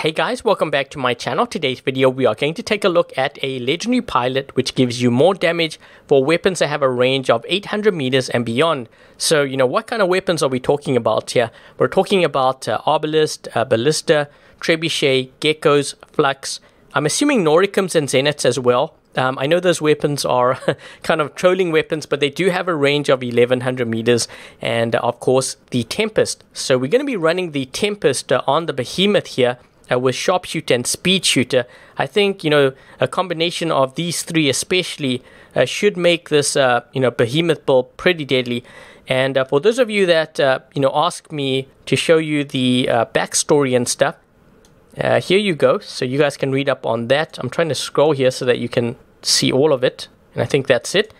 Hey guys, welcome back to my channel. Today's video we are going to take a look at a legendary pilot which gives you more damage for weapons that have a range of 800 meters and beyond. So you know, what kind of weapons are we talking about here? We're talking about Arbalist, Ballista, Trebuchet, Geckos, Flux. I'm assuming Noricums and Zeniths as well. I know those weapons are kind of trolling weapons, but they do have a range of 1100 meters and of course the Tempest. So we're going to be running the Tempest on the Behemoth here. With sharpshooter and speed shooter. I think, you know, a combination of these three especially should make this, you know, Behemoth build pretty deadly. And for those of you that, you know, ask me to show you the backstory and stuff, here you go. So you guys can read up on that. I'm trying to scroll here so that you can see all of it. And I think that's it.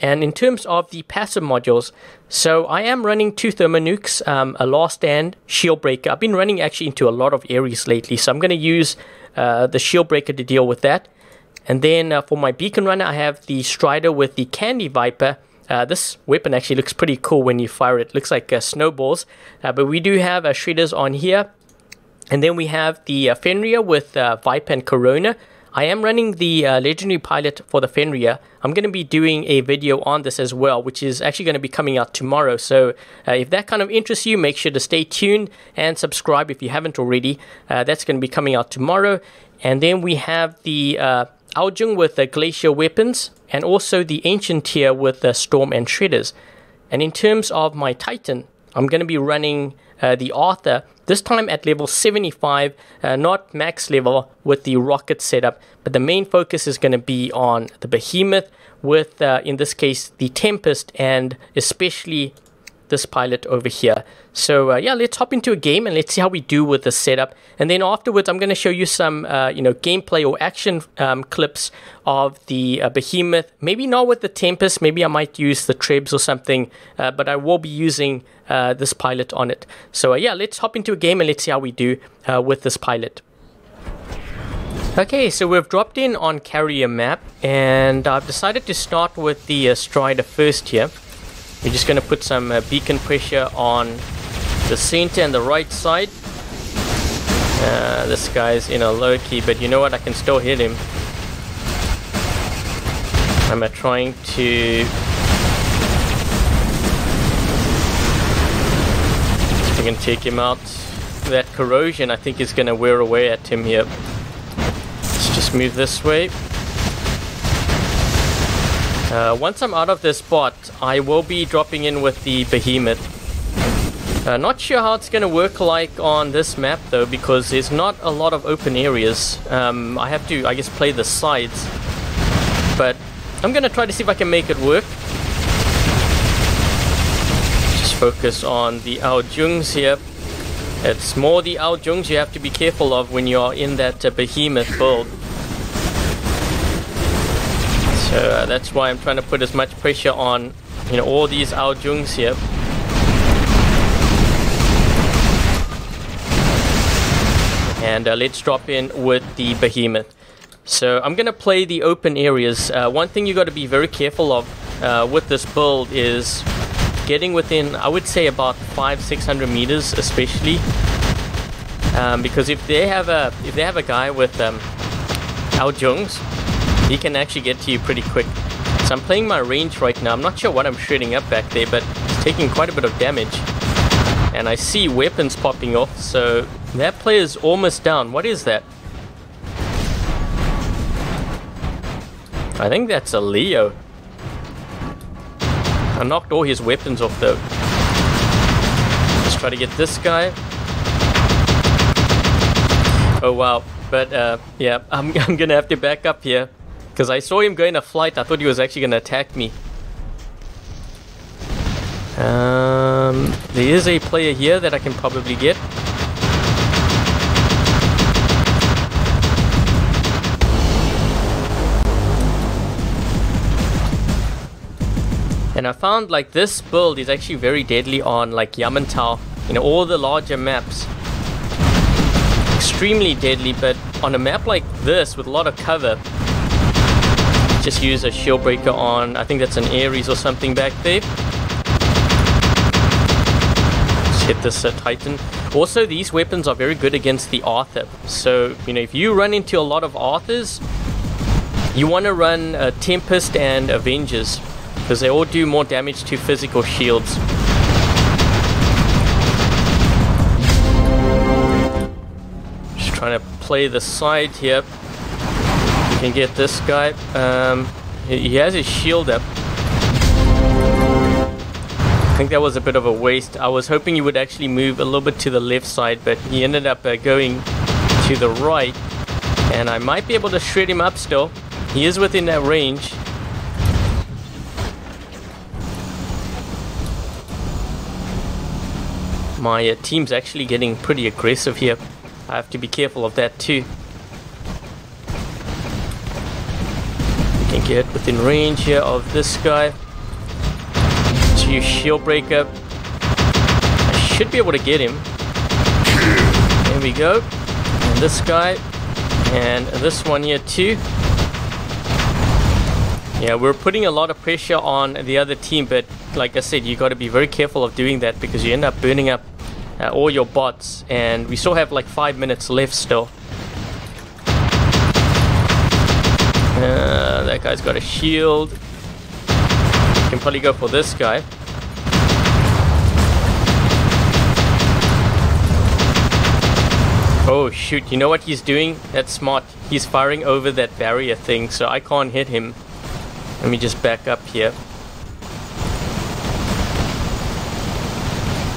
And in terms of the passive modules, so I am running two thermonukes, a last stand, shield breaker. I've been running actually into a lot of Ares lately, so I'm going to use the shield breaker to deal with that. And then for my beacon runner, I have the strider with the candy viper. This weapon actually looks pretty cool when you fire it. It looks like snowballs, but we do have shredders on here. And then we have the Fenrir with Viper and Corona. I am running the legendary pilot for the Fenrir. I'm going to be doing a video on this as well, which is actually going to be coming out tomorrow. So if that kind of interests you, make sure to stay tuned and subscribe if you haven't already. That's going to be coming out tomorrow. And then we have the Aojung with the Glacier weapons, and also the Ancient here with the Storm and shredders. And in terms of my Titan, I'm going to be running the Arthur, this time at level 75, not max level with the rocket setup, but the main focus is going to be on the Behemoth with, in this case, the Tempest and especially this pilot over here. So yeah, let's hop into a game and let's see how we do with the setup. And then afterwards, I'm going to show you some, you know, gameplay or action clips of the Behemoth. Maybe not with the Tempest. Maybe I might use the Trebs or something, but I will be using this pilot on it. So yeah, let's hop into a game and let's see how we do with this pilot. Okay, so we've dropped in on Carrier map and I've decided to start with the Strider first here. We're just going to put some beacon pressure on the center and the right side. This guy's in a low key, but you know what? I can still hit him. I'm trying to... if we can take him out. That corrosion, I think, is going to wear away at him here. Let's just move this way. Once I'm out of this spot, I will be dropping in with the Behemoth. Not sure how it's going to work like on this map though, because there's not a lot of open areas. I have to, I guess, play the sides. But I'm going to try to see if I can make it work. Just focus on the Aojungs here. It's more the Aojungs you have to be careful of when you're in that Behemoth build. That's why I'm trying to put as much pressure on, you know, all these Aojungs here. And let's drop in with the Behemoth. So I'm going to play the open areas. One thing you got to be very careful of with this build is getting within, I would say, about 500-600 meters, especially because if they have a guy with Aojungs, he can actually get to you pretty quick. So I'm playing my range right now. I'm not sure what I'm shredding up back there, but it's taking quite a bit of damage. And I see weapons popping off, so that player's almost down. What is that? I think that's a Leo. I knocked all his weapons off though. Let's try to get this guy. Oh wow, but yeah, I'm gonna have to back up here. Because I saw him going to flight, I thought he was actually going to attack me. There is a player here that I can probably get. And I found like this build is actually very deadly on like Yamantau, you know, all the larger maps. Extremely deadly, but on a map like this with a lot of cover, just use a shield breaker on, I think that's an Ares or something back there. just hit this Titan. Also, these weapons are very good against the Arthur. So, you know, if you run into a lot of Arthurs, you want to run Tempest and Avengers, because they all do more damage to physical shields. Just trying to play the side here. You can get this guy. He has his shield up. I think that was a bit of a waste. I was hoping he would actually move a little bit to the left side, but he ended up going to the right, and I might be able to shred him up still. He is within that range. My team's actually getting pretty aggressive here. I have to be careful of that too. We can get within range here of this guy. Shield breaker. I should be able to get him. There we go. And this guy. And this one here too. Yeah, we're putting a lot of pressure on the other team, but like I said, you got to be very careful of doing that, because you end up burning up all your bots, and we still have like 5 minutes left still. That guy's got a shield. Can probably go for this guy. Oh shoot, you know what he's doing? That's smart. He's firing over that barrier thing, so I can't hit him. Let me just back up here.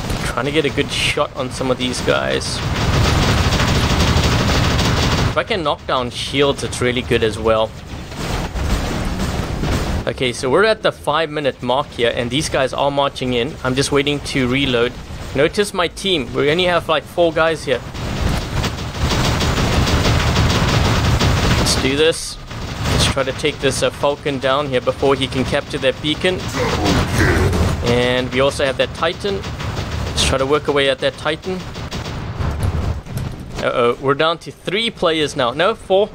I'm trying to get a good shot on some of these guys. If I can knock down shields, it's really good as well. Okay, so we're at the 5-minute mark here, and these guys are marching in. I'm just waiting to reload. Notice my team. We only have like 4 guys here. Let's do this. Let's try to take this Falcon down here before he can capture that beacon. And we also have that Titan. Let's try to work away at that Titan. Uh-oh, we're down to 3 players now. No, 4.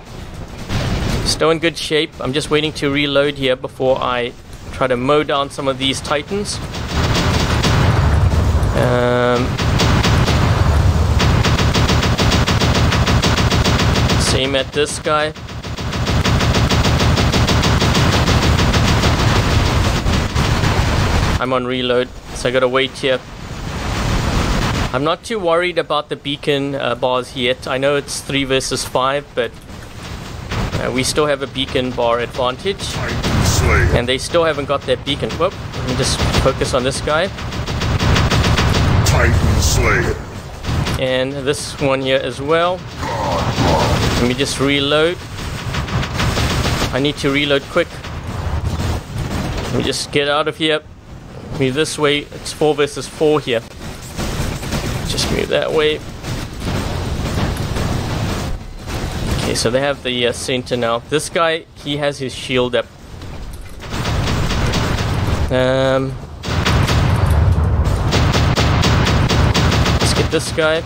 Still in good shape. I'm just waiting to reload here before I try to mow down some of these Titans. Same at this guy. I'm on reload, so I gotta wait here. I'm not too worried about the beacon bars yet. I know it's 3 versus 5, but we still have a beacon bar advantage, and they still haven't got their beacon. Whoop, let me just focus on this guy. Titan Slayer. And this one here as well. Let me just reload. I need to reload quick. Let me just get out of here. Move this way. It's 4 versus 4 here. Just move that way. So they have the center now. This guy, he has his shield up. Let's get this guy.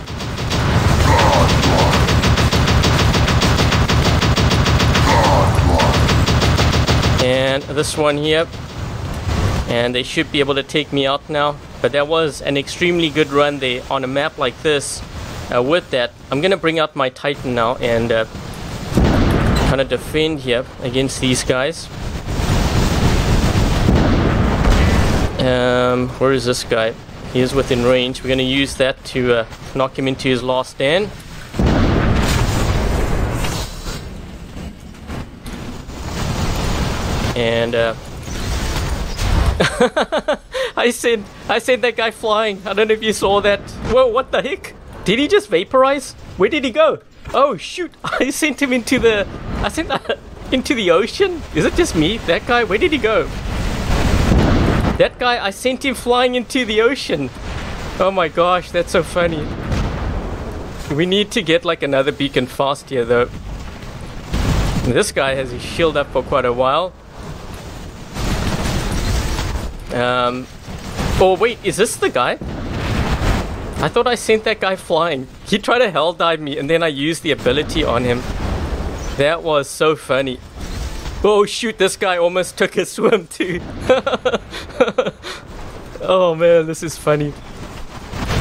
And this one here. And they should be able to take me out now. But that was an extremely good run there on a map like this. With that, I'm going to bring out my Titan now and kind of defend here against these guys. Where is this guy? He is within range. We're going to use that to knock him into his last stand. And I sent that guy flying. I don't know if you saw that. Whoa, what the heck? Did he just vaporize? Where did he go? Oh shoot, I sent him into the... I sent that into the ocean? Is it just me? That guy? Where did he go? That guy, I sent him flying into the ocean. Oh my gosh, that's so funny. We need to get like another beacon fast here though. This guy has his shield up for quite a while. Oh wait, is this the guy? I thought I sent that guy flying. He tried to hell dive me, and then I used the ability on him. That was so funny. Oh shoot, this guy almost took a swim too. Oh man, this is funny.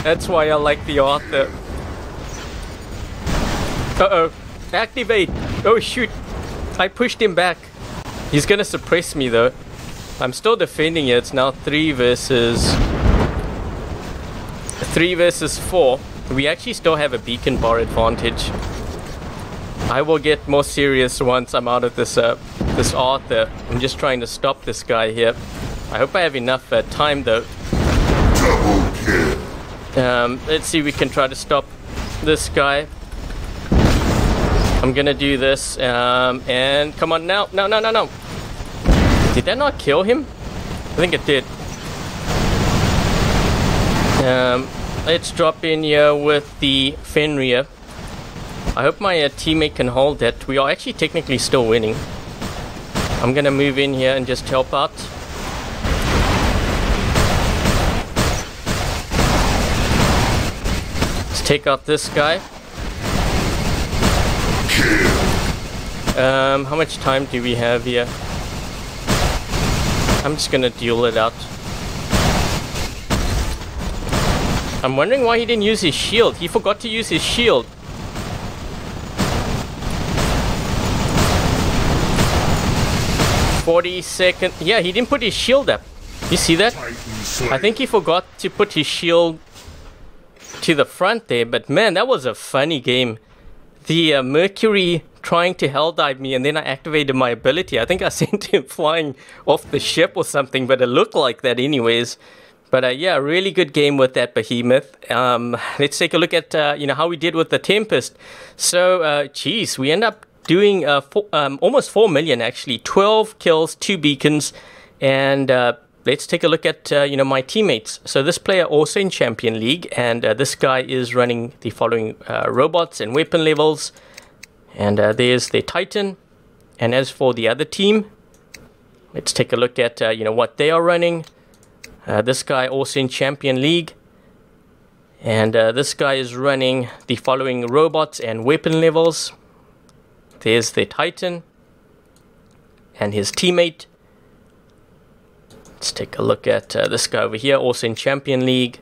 That's why I like the Arthur. Uh-oh. Activate! Oh shoot! I pushed him back. He's gonna suppress me though. I'm still defending it. It's now 3 versus 4. We actually still have a beacon bar advantage. I will get more serious once I'm out of this this Arthur. I'm just trying to stop this guy here. I hope I have enough time though. Let's see, we can try to stop this guy. I'm gonna do this, and come on now. No. Did that not kill him? I think it did. Let's drop in here with the Fenrir. I hope my teammate can hold that. We are actually technically still winning. I'm gonna move in here and just help out. Let's take out this guy. How much time do we have here? I'm just gonna duel it out. I'm wondering why he didn't use his shield. He forgot to use his shield. Yeah, he didn't put his shield up. You see that? I think he forgot to put his shield to the front there, but man, that was a funny game. The Mercury trying to helldive me, and then I activated my ability. I think I sent him flying off the ship or something, but it looked like that anyways. But yeah, really good game with that Behemoth. Let's take a look at you know, how we did with the Tempest. So geez, we end up doing almost 4 million actually. 12 kills, 2 beacons, and let's take a look at you know, my teammates. So this player also in Champion League, and this guy is running the following robots and weapon levels. And there's their Titan. And as for the other team, let's take a look at you know, what they are running. This guy also in Champion League, and this guy is running the following robots and weapon levels. There's their Titan and his teammate. Let's take a look at this guy over here, also in Champion League.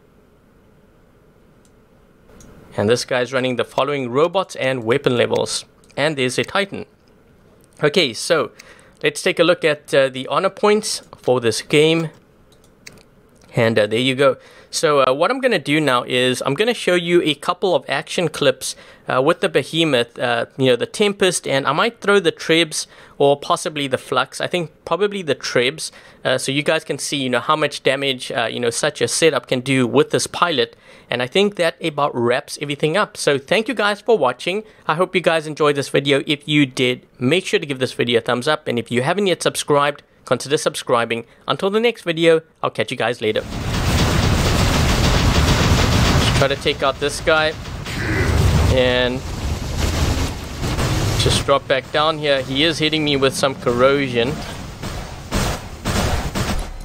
And this guy is running the following robots and weapon levels. And there's a Titan. Okay, so let's take a look at the honor points for this game. And there you go. So what I'm going to do now is I'm going to show you a couple of action clips with the Behemoth, you know, the Tempest, and I might throw the Trebs or possibly the Flux. I think probably the Trebs, so you guys can see, you know, how much damage, you know, such a setup can do with this pilot. And I think that about wraps everything up. So thank you guys for watching. I hope you guys enjoyed this video. If you did, make sure to give this video a thumbs up. And if you haven't yet subscribed, consider subscribing. Until the next video, I'll catch you guys later. Just try to take out this guy. And just drop back down here. He is hitting me with some corrosion.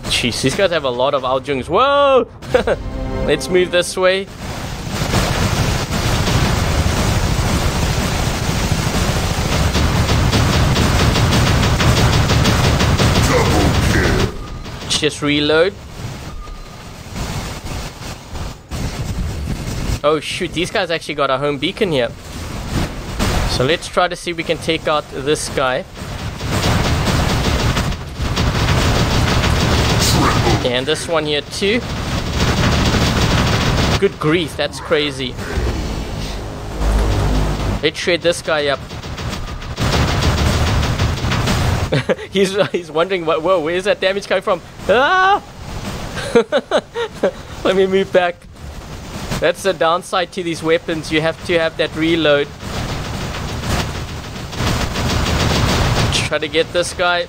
Jeez, these guys have a lot of Aojungs. Whoa! Let's move this way. Just reload. Oh shoot, these guys actually got a home beacon here. So let's try to see if we can take out this guy. And this one here too. Good grief, that's crazy. Let's shred this guy up. He's wondering what, whoa, where's that damage coming from? Ah! Let me move back. That's the downside to these weapons. You have to have that reload. Try to get this guy.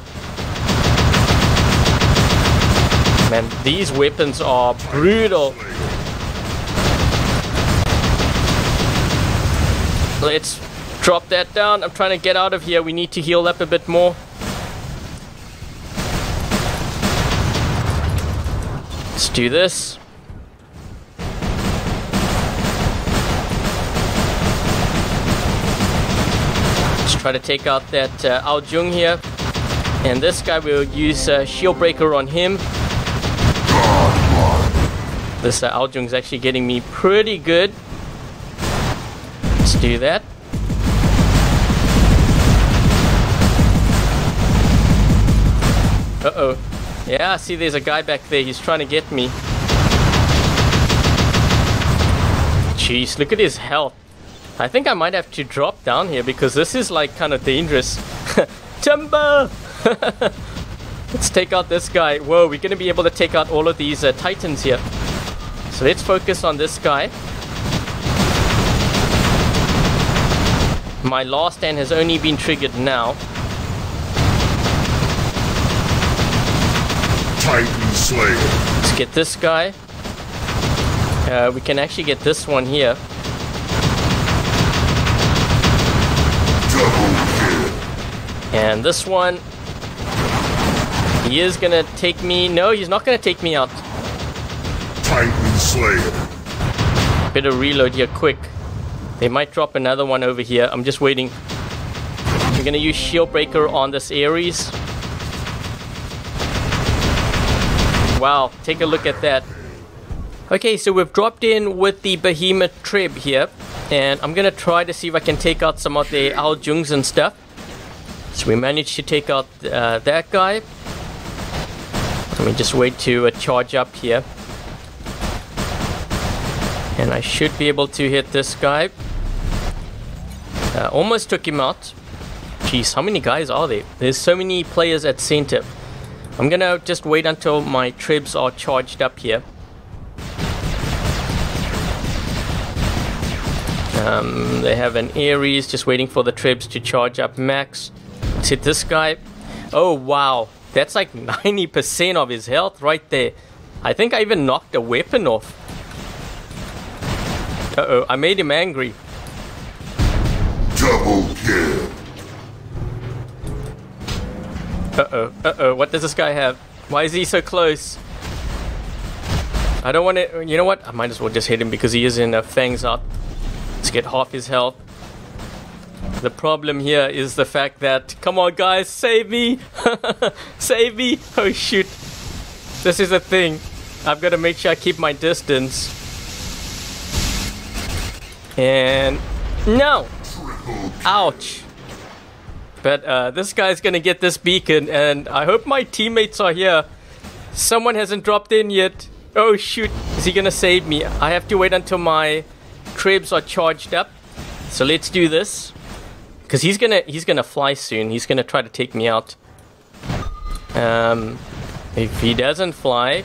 Man, these weapons are brutal. Let's drop that down. I'm trying to get out of here. We need to heal up a bit more. Let's do this. Let's try to take out that Aojung here. And this guy, we'll use shield breaker on him. This Aojung is actually getting me pretty good. Let's do that. Uh-oh. Yeah, I see there's a guy back there. He's trying to get me. Jeez, look at his health. I think I might have to drop down here because this is like kind of dangerous. Timber! Let's take out this guy. Whoa, we're going to be able to take out all of these titans here. So let's focus on this guy. My last stand has only been triggered now. Titan Slayer. Let's get this guy. We can actually get this one here. And this one, he is gonna take me. No, he's not gonna take me out. Titan Slayer. Better reload here quick. They might drop another one over here. I'm just waiting. We're gonna use shield breaker on this Ares. Wow, take a look at that. Okay, so we've dropped in with the Behemoth Treb here. And I'm gonna try to see if I can take out some of the Aojungs and stuff. So we managed to take out that guy. Let me just wait to charge up here. And I should be able to hit this guy. Almost took him out. Jeez, how many guys are there? There's so many players at center. I'm gonna just wait until my Trebs are charged up here. They have an Ares, just waiting for the Trebs to charge up max. Let's hit this guy. Oh wow, that's like 90% of his health right there. I think I even knocked a weapon off. Uh-oh, I made him angry. Double kill. Uh-oh, uh-oh, what does this guy have? Why is he so close? I don't want to, you know what? I might as well just hit him because he is in fangs out. Let's get half his health. The problem here is the fact that, come on guys, save me! Save me! Oh shoot! This is the thing. I've got to make sure I keep my distance. And... no! Ouch! But this guy's gonna get this beacon and I hope my teammates are here. Someone hasn't dropped in yet. Oh shoot! Is he gonna save me? I have to wait until my Trebs are charged up. So let's do this. Because he's gonna fly soon. He's gonna try to take me out. If he doesn't fly...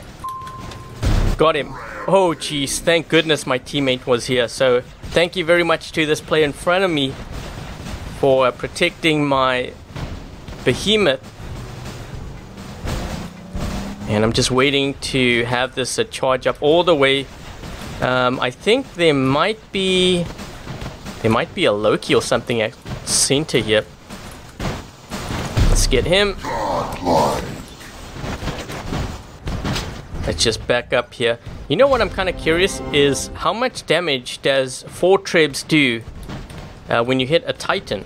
Got him. Oh jeez, thank goodness my teammate was here. So thank you very much to this player in front of me for protecting my Behemoth. And I'm just waiting to have this charge up all the way. I think there might be a Loki or something at center here. Let's get him. Let's just back up here. You know what I'm kind of curious is how much damage does 4 Trebs do when you hit a Titan?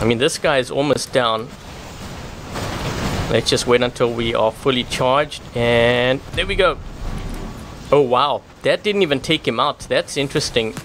I mean, this guy is almost down. Let's just wait until we are fully charged and there we go. Oh wow, that didn't even take him out. That's interesting.